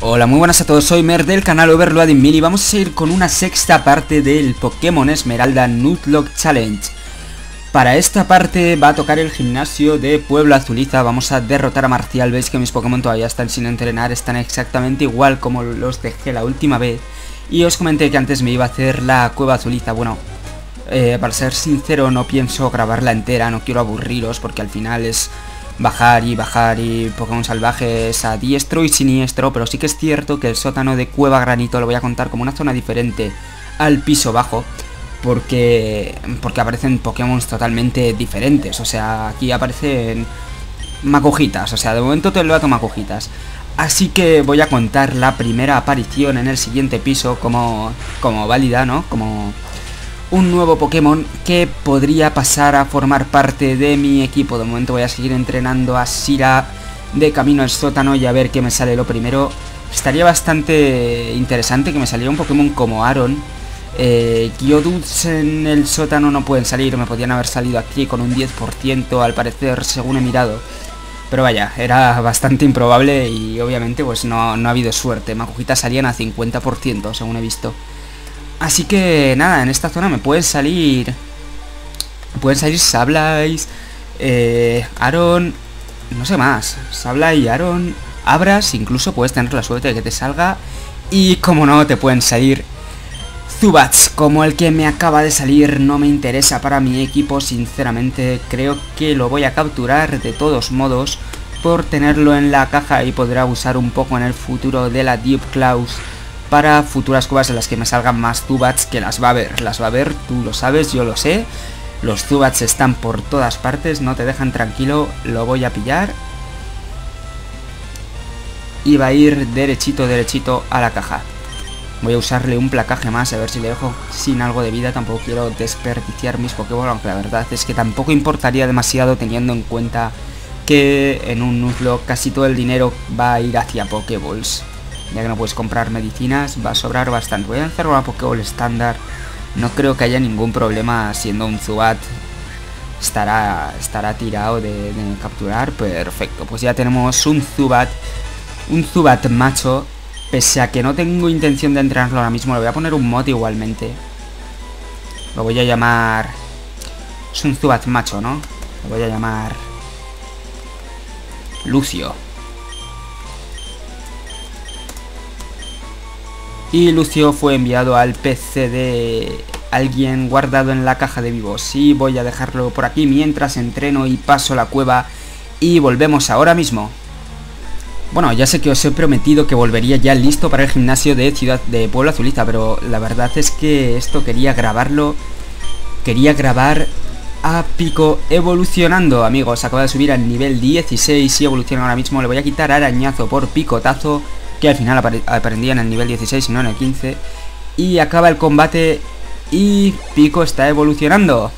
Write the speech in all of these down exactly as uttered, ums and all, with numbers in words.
Hola, muy buenas a todos, soy Mer del canal Overloading mil y vamos a seguir con una sexta parte del Pokémon Esmeralda Nuzlock Challenge. Para esta parte va a tocar el gimnasio de Puebla Azuliza, vamos a derrotar a Marcial. Veis que mis Pokémon todavía están sin entrenar, están exactamente igual como los dejé la última vez. Y os comenté que antes me iba a hacer la Cueva Azuliza, bueno, eh, para ser sincero no pienso grabarla entera, no quiero aburriros porque al final es... bajar y bajar y Pokémon salvajes a diestro y siniestro, pero sí que es cierto que el sótano de Cueva Granito lo voy a contar como una zona diferente al piso bajo, porque porque aparecen Pokémon totalmente diferentes. O sea, aquí aparecen macojitas, o sea, de momento te lo dato macojitas. Así que voy a contar la primera aparición en el siguiente piso como, como válida, ¿no? Como... un nuevo Pokémon que podría pasar a formar parte de mi equipo. De momento voy a seguir entrenando a Sira de camino al sótano y a ver qué me sale. Lo primero, estaría bastante interesante que me saliera un Pokémon como Aaron. eh, Gyodus en el sótano no pueden salir, me podían haber salido aquí con un diez por ciento al parecer, según he mirado. Pero vaya, era bastante improbable y obviamente pues no, no ha habido suerte. Macojitas salían a cincuenta por ciento según he visto. Así que nada, en esta zona me pueden salir... Me pueden salir Sablais, eh, Aaron... no sé más. Sablai, Aaron, Abras, incluso puedes tener la suerte de que te salga. Y como no, te pueden salir Zubats, como el que me acaba de salir. No me interesa para mi equipo, sinceramente. Creo que lo voy a capturar de todos modos por tenerlo en la caja y poder abusar un poco en el futuro de la Deep Claws para futuras cuevas en las que me salgan más Zubats, que las va a ver, las va a ver, tú lo sabes, yo lo sé. Los Zubats están por todas partes, no te dejan tranquilo, lo voy a pillar. Y va a ir derechito, derechito a la caja. Voy a usarle un placaje más, a ver si le dejo sin algo de vida, tampoco quiero desperdiciar mis Pokémon, aunque la verdad es que tampoco importaría demasiado teniendo en cuenta que en un Nuzlocke casi todo el dinero va a ir hacia Pokéballs. Ya que no puedes comprar medicinas, va a sobrar bastante. Voy a lanzar una Pokéball estándar. No creo que haya ningún problema siendo un Zubat. Estará, estará tirado de, de capturar. Perfecto, pues ya tenemos un Zubat. Un Zubat macho. Pese a que no tengo intención de entrenarlo ahora mismo, le voy a poner un mod igualmente. Lo voy a llamar... es un Zubat macho, ¿no? Lo voy a llamar... Lucio. Y Lucio fue enviado al P C de alguien guardado en la caja de vivos. Y voy a dejarlo por aquí mientras entreno y paso la cueva. Y volvemos ahora mismo. Bueno, ya sé que os he prometido que volvería ya listo para el gimnasio de Ciudad de Puebla Azuliza, pero la verdad es que esto quería grabarlo. Quería grabar a Pico evolucionando, amigos. Acaba de subir al nivel dieciséis y evoluciona ahora mismo. Le voy a quitar arañazo por picotazo, que al final aprendía en el nivel dieciséis y no en el quince. Y acaba el combate y Pico está evolucionando.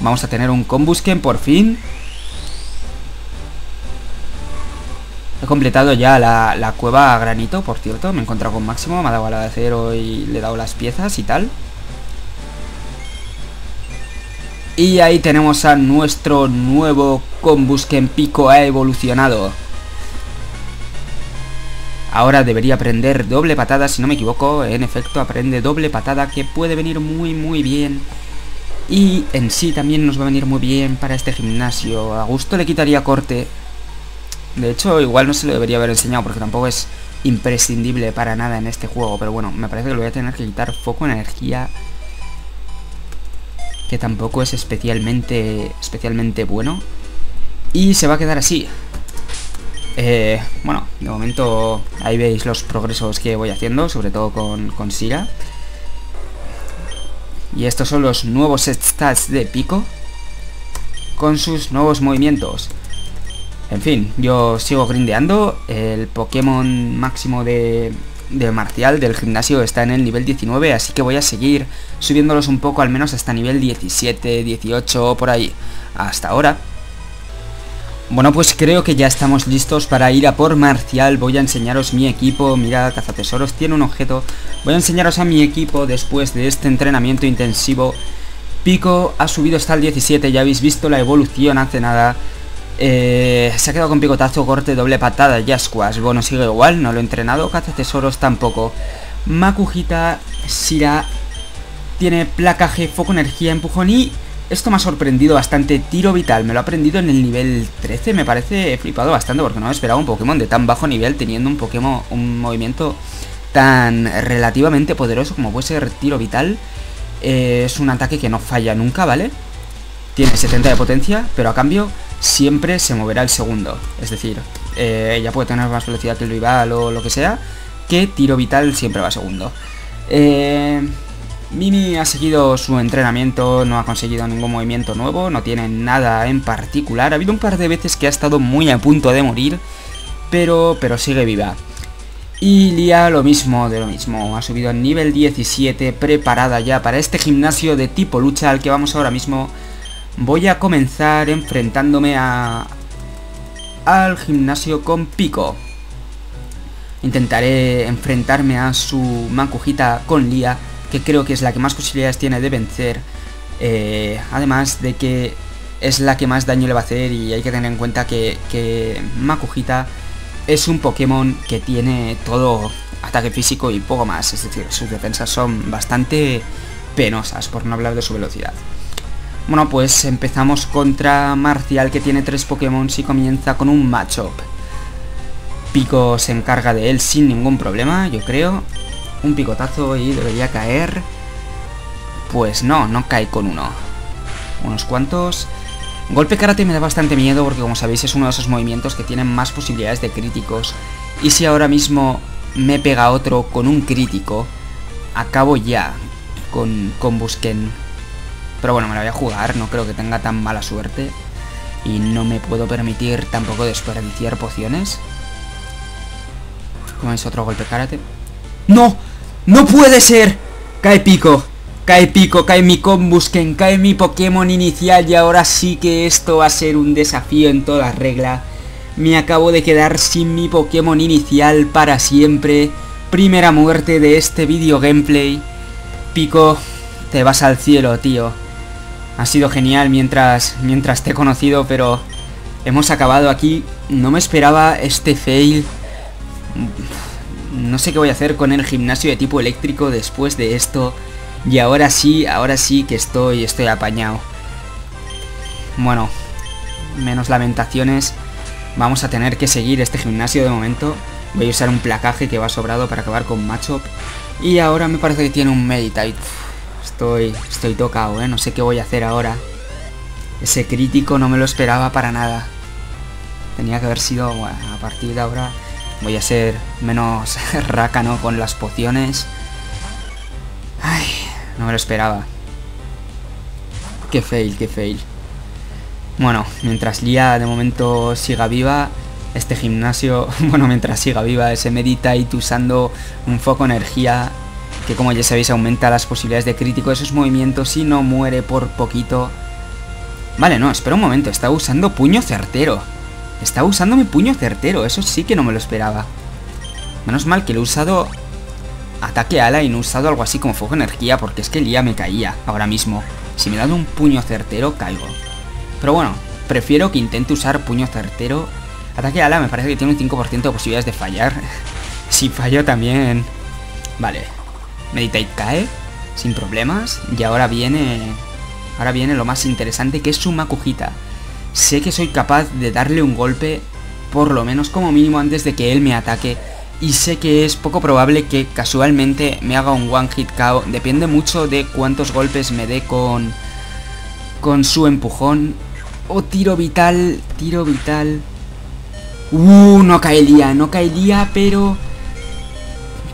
Vamos a tener un Combusken por fin. He completado ya la, la cueva Granito, por cierto. Me he encontrado con Máximo, me ha dado ala de acero y le he dado las piezas y tal. Y ahí tenemos a nuestro nuevo Combusken. Pico ha evolucionado. Ahora debería aprender doble patada, si no me equivoco. En efecto, aprende doble patada, que puede venir muy muy bien. Y en sí también nos va a venir muy bien para este gimnasio. A gusto le quitaría corte. De hecho, igual no se lo debería haber enseñado, porque tampoco es imprescindible para nada en este juego. Pero bueno, me parece que le voy a tener que quitar foco en energía, que tampoco es especialmente, especialmente bueno. Y se va a quedar así. Eh, bueno, de momento ahí veis los progresos que voy haciendo, sobre todo con, con Sira. Y estos son los nuevos stats de Pico, con sus nuevos movimientos. En fin, yo sigo grindeando. El Pokémon máximo de, de Marcial del gimnasio está en el nivel diecinueve, así que voy a seguir subiéndolos un poco, al menos hasta nivel diecisiete, dieciocho, por ahí, hasta ahora. Bueno, pues creo que ya estamos listos para ir a por Marcial. Voy a enseñaros mi equipo. Mira, cazatesoros tiene un objeto. Voy a enseñaros a mi equipo después de este entrenamiento intensivo. Pico ha subido hasta el diecisiete, ya habéis visto la evolución hace nada. Eh, se ha quedado con picotazo, corte, doble patada, ya squash. Bueno, sigue igual, no lo he entrenado. Caza tesoros tampoco. Makujita, Shira, tiene placaje, foco, energía, empujón y... esto me ha sorprendido bastante, tiro vital. Me lo he aprendido en el nivel trece, me parece. He flipado bastante porque no me esperaba un Pokémon de tan bajo nivel teniendo un Pokémon, un movimiento tan relativamente poderoso como puede ser tiro vital. Eh, es un ataque que no falla nunca, ¿vale? Tiene setenta de potencia, pero a cambio... siempre se moverá el segundo, es decir, eh, ya puede tener más velocidad que el rival o lo que sea, que tiro vital siempre va segundo. eh, Mimi ha seguido su entrenamiento, no ha conseguido ningún movimiento nuevo, no tiene nada en particular. Ha habido un par de veces que ha estado muy a punto de morir, pero, pero sigue viva. Y Lia lo mismo de lo mismo, ha subido al nivel diecisiete, preparada ya para este gimnasio de tipo lucha al que vamos ahora mismo. Voy a comenzar enfrentándome a... al gimnasio con Pico. Intentaré enfrentarme a su Mancujita con Lia, que creo que es la que más posibilidades tiene de vencer. Eh, además de que es la que más daño le va a hacer, y hay que tener en cuenta que, que Mancujita es un Pokémon que tiene todo ataque físico y poco más. Es decir, sus defensas son bastante penosas, por no hablar de su velocidad. Bueno, pues empezamos contra Marcial, que tiene tres Pokémon y comienza con un matchup. Pico se encarga de él sin ningún problema, yo creo. Un picotazo y debería caer. Pues no, no cae con uno. Unos cuantos. Golpe karate me da bastante miedo porque, como sabéis, es uno de esos movimientos que tienen más posibilidades de críticos. Y si ahora mismo me pega otro con un crítico, acabo ya con, con Busquen. Pero bueno, me la voy a jugar, no creo que tenga tan mala suerte. Y no me puedo permitir tampoco desperdiciar pociones. Como es otro golpe karate. ¡No! ¡No puede ser! Cae Pico, cae Pico, cae mi Combusken, cae mi Pokémon inicial. Y ahora sí que esto va a ser un desafío en toda regla. Me acabo de quedar sin mi Pokémon inicial para siempre. Primera muerte de este video gameplay. Pico, te vas al cielo, tío. Ha sido genial mientras, mientras te he conocido, pero hemos acabado aquí. No me esperaba este fail. No sé qué voy a hacer con el gimnasio de tipo eléctrico después de esto. Y ahora sí, ahora sí que estoy, estoy apañado. Bueno, menos lamentaciones. Vamos a tener que seguir este gimnasio de momento. Voy a usar un placaje que va sobrado para acabar con matchup. Y ahora me parece que tiene un Meditite. Estoy, estoy tocado, ¿eh? No sé qué voy a hacer ahora. Ese crítico no me lo esperaba para nada. Tenía que haber sido, bueno, a partir de ahora voy a ser menos rácano con las pociones. Ay, no me lo esperaba. Qué fail, qué fail. Bueno, mientras Lia de momento siga viva, este gimnasio, bueno, mientras siga viva, ese Meditite usando un foco energía... que, como ya sabéis, aumenta las posibilidades de crítico de esos movimientos si no muere por poquito. Vale, no, espera un momento. Está usando puño certero. Está usando mi puño certero. Eso sí que no me lo esperaba. Menos mal que lo he usado ataque ala y no he usado algo así como fuego energía, porque es que Lia me caía ahora mismo. Si me he dado un puño certero, caigo. Pero bueno, prefiero que intente usar puño certero. Ataque ala me parece que tiene un cinco por ciento de posibilidades de fallar. Si fallo también... vale. Meditite cae, sin problemas. Y ahora viene ahora viene lo más interesante, que es su Makujita. Sé que soy capaz de darle un golpe, por lo menos como mínimo, antes de que él me ataque. Y sé que es poco probable que casualmente me haga un one hit K O. Depende mucho de cuántos golpes me dé con, con su empujón. Oh, tiro vital, tiro vital. Uh, no caería, no caería, pero...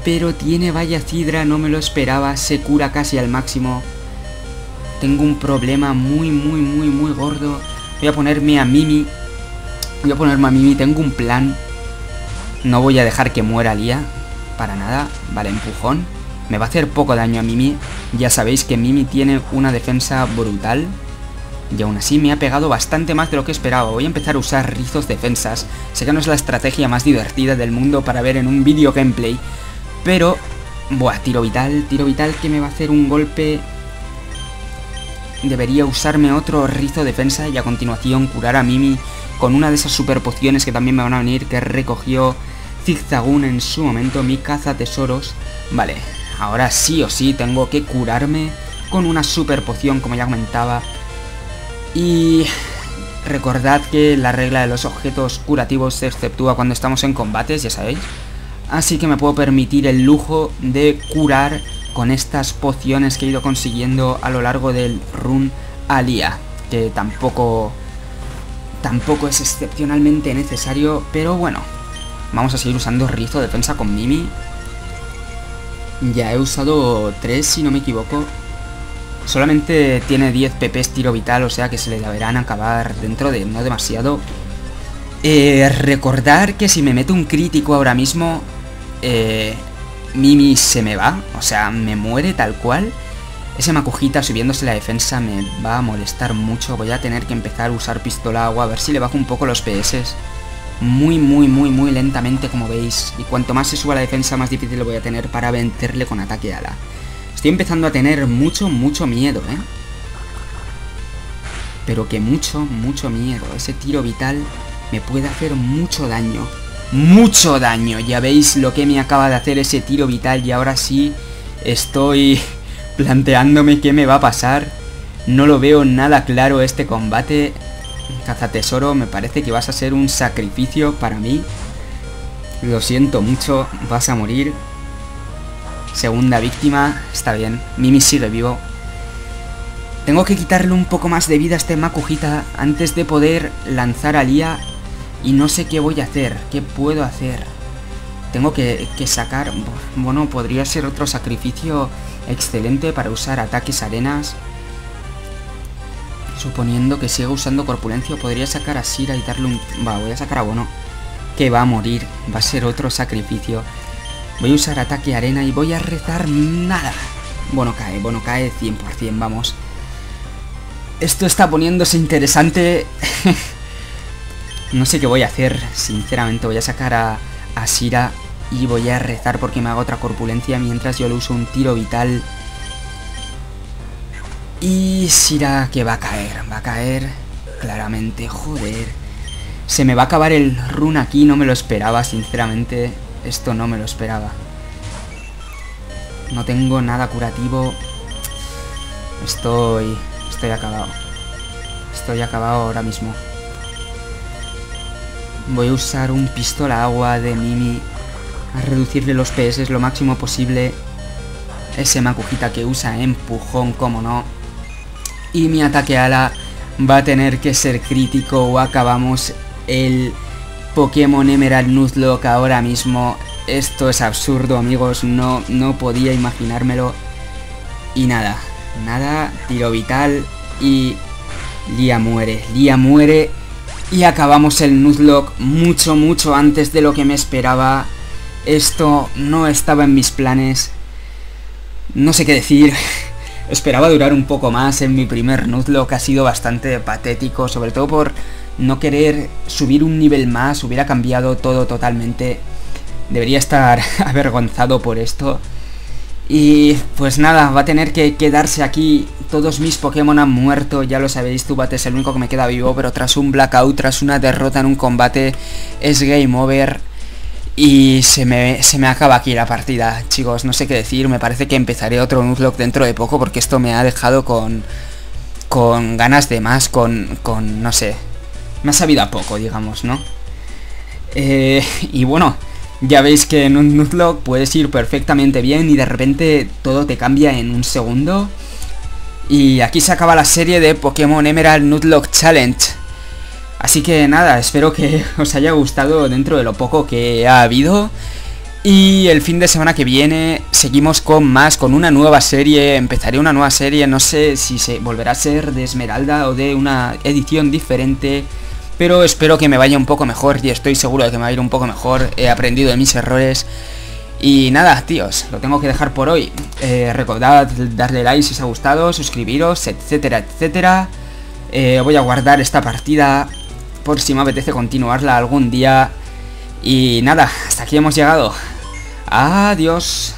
pero tiene valla cidra, no me lo esperaba. Se cura casi al máximo. Tengo un problema muy, muy, muy, muy gordo. Voy a ponerme a Mimi. Voy a ponerme a Mimi, tengo un plan. No voy a dejar que muera Lia. Para nada. Vale, empujón. Me va a hacer poco daño a Mimi. Ya sabéis que Mimi tiene una defensa brutal. Y aún así me ha pegado bastante más de lo que esperaba. Voy a empezar a usar rizos defensas. Sé que no es la estrategia más divertida del mundo para ver en un video gameplay. Pero, buah, tiro vital, tiro vital que me va a hacer un golpe. debería usarme otro rizo defensa y a continuación curar a Mimi con una de esas super pociones que también me van a venir, que recogió Zigzagoon en su momento, mi caza tesoros. Vale, ahora sí o sí tengo que curarme con una super poción, como ya comentaba. Y recordad que la regla de los objetos curativos se exceptúa cuando estamos en combates, ya sabéis. Así que me puedo permitir el lujo de curar con estas pociones que he ido consiguiendo a lo largo del run Alia, que tampoco, tampoco es excepcionalmente necesario, pero bueno. Vamos a seguir usando rizo de defensa con Mimi. Ya he usado tres, si no me equivoco. Solamente tiene diez P Pes tiro vital, o sea que se le deberán acabar dentro de no demasiado. Eh, recordar que si me meto un crítico ahora mismo, eh, Mimi se me va, o sea, me muere tal cual. Ese Macujita subiéndose la defensa me va a molestar mucho. Voy a tener que empezar a usar pistola agua, a ver si le bajo un poco los P S. Muy, muy, muy, muy lentamente, como veis. Y cuanto más se suba la defensa, más difícil lo voy a tener para vencerle con ataque ala. Estoy empezando a tener mucho, mucho miedo, ¿eh? Pero que mucho, mucho miedo. Ese tiro vital me puede hacer mucho daño. ¡Mucho daño! Ya veis lo que me acaba de hacer ese tiro vital. Y ahora sí estoy planteándome qué me va a pasar. No lo veo nada claro este combate. Cazatesoro, me parece que vas a ser un sacrificio para mí. Lo siento mucho, vas a morir. Segunda víctima, está bien, Mimi sigue vivo. Tengo que quitarle un poco más de vida a este Macujita antes de poder lanzar a Lía. Y no sé qué voy a hacer, qué puedo hacer. Tengo que, que sacar... Bueno, podría ser otro sacrificio excelente para usar ataques arenas. Suponiendo que siga usando corpulencia, podría sacar a Sira y darle un... Va, voy a sacar a Bono, que va a morir. Va a ser otro sacrificio. Voy a usar ataque arena y voy a rezar nada. Bono cae, Bono cae cien por cien, vamos. Esto está poniéndose interesante. No sé qué voy a hacer, sinceramente. Voy a sacar a, a Sira y voy a rezar porque me haga otra corpulencia mientras yo le uso un tiro vital. Y Sira que va a caer, va a caer claramente, joder. Se me va a acabar el run aquí, no me lo esperaba, sinceramente. Esto no me lo esperaba. No tengo nada curativo. Estoy... estoy acabado. Estoy acabado ahora mismo. Voy a usar un pistola agua de Mimi a reducirle los P S lo máximo posible. Ese Macujita que usa empujón, como no. Y mi ataque ala va a tener que ser crítico o acabamos el Pokémon Emerald Nuzlock ahora mismo. Esto es absurdo, amigos. No, no podía imaginármelo. Y nada, nada, tiro vital y Lía muere, Lía muere. Y acabamos el Nuzlock mucho, mucho antes de lo que me esperaba. Esto no estaba en mis planes. No sé qué decir. Esperaba durar un poco más en mi primer Nuzlock, que ha sido bastante patético, sobre todo por no querer subir un nivel más. Hubiera cambiado todo totalmente. Debería estar avergonzado por esto. Y pues nada, va a tener que quedarse aquí. Todos mis Pokémon han muerto, ya lo sabéis, Zubat es el único que me queda vivo. Pero tras un blackout, tras una derrota en un combate, es game over. Y se me, se me acaba aquí la partida, chicos, no sé qué decir. Me parece que empezaré otro Nuzlock dentro de poco, porque esto me ha dejado con, con ganas de más, con, con, no sé, me ha sabido a poco, digamos, ¿no? Eh, y bueno, ya veis que en un Nuzlock puedes ir perfectamente bien y de repente todo te cambia en un segundo. Y aquí se acaba la serie de Pokémon Emerald Nuzlock Challenge. Así que nada, espero que os haya gustado dentro de lo poco que ha habido. Y el fin de semana que viene seguimos con más, con una nueva serie. Empezaré una nueva serie, no sé si se volverá a ser de Esmeralda o de una edición diferente. Pero espero que me vaya un poco mejor y estoy seguro de que me va a ir un poco mejor. He aprendido de mis errores. Y nada, tíos, lo tengo que dejar por hoy. Eh, recordad darle like si os ha gustado, suscribiros, etcétera, etcétera. Eh, voy a guardar esta partida por si me apetece continuarla algún día. Y nada, hasta aquí hemos llegado. Adiós.